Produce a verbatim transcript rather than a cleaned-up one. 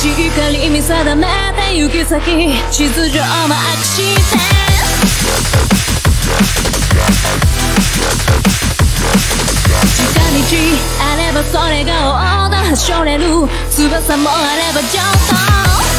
しっかり見定めて行き先地図上マークして近道あればそれがオーダーはしょれる翼もあれば上等